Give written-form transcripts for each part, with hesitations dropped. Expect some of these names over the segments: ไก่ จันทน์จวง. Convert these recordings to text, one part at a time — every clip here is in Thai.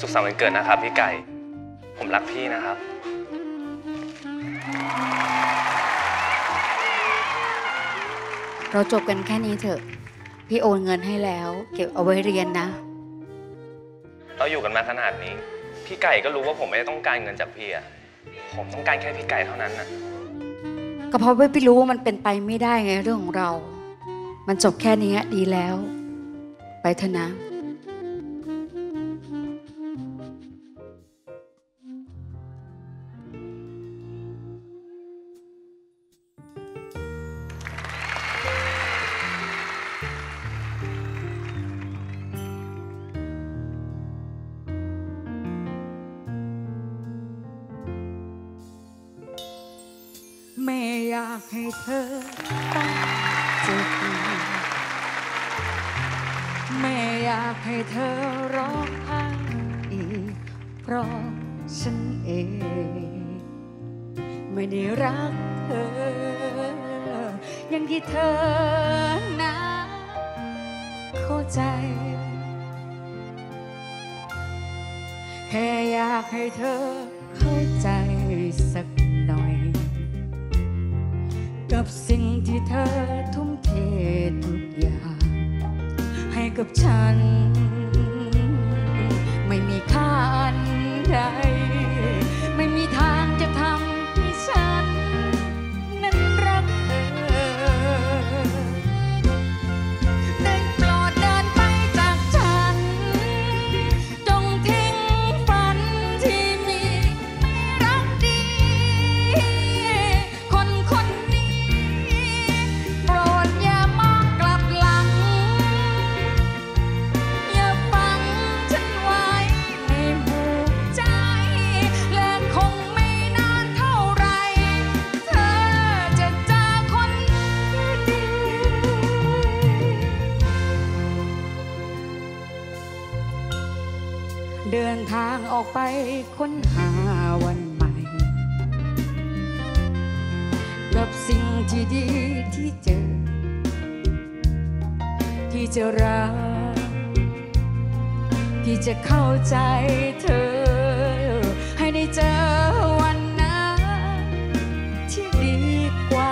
สุขสันต์วันเกิดนะครับพี่ไก่ผมรักพี่นะครับเราจบกันแค่นี้เถอะพี่โอนเงินให้แล้วเก็บเอาไว้เรียนนะเราอยู่กันมาขนาดนี้พี่ไก่ก็รู้ว่าผมไม่ได้ต้องการเงินจากพี่อะผมต้องการแค่พี่ไก่เท่านั้นนะก็เพราะไม่รู้ว่ามันเป็นไปไม่ได้ไงเรื่องของเรามันจบแค่นี้ดีแล้วไปเถอะนะแม่อยากให้เธอตั้งจิตแม่อยากให้เธอร้องไห้อีกเพราะฉันเองไม่ได้รักเธออย่างที่เธอนะเข้าใจแค่อยากให้เธอเข้าใจสักหน่อยกับสิ่งที่เธอทุ่มเททุกอย่างให้กับฉันไม่มีค่าอันใดไม่มีทางจะทำให้ฉันนั้นรักเธอได้โปรดเดินไปจากฉันจงทิ้งฝันที่มีรักดีคนเดินทางออกไปค้นหาวันใหม่กับสิ่งที่ดีที่เจอที่จะรักที่จะเข้าใจเธอให้ได้เจอวันนั้นที่ดีกว่า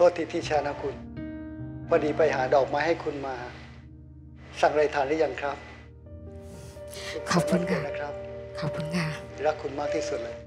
โทษทีที่ช้านะคุณพอดีไปหาดอกไม้ให้คุณมาสั่งอะไรทานหรือยังครับขอบคุณค่ะขอบคุณค่ะรักคุณมากที่สุดเลย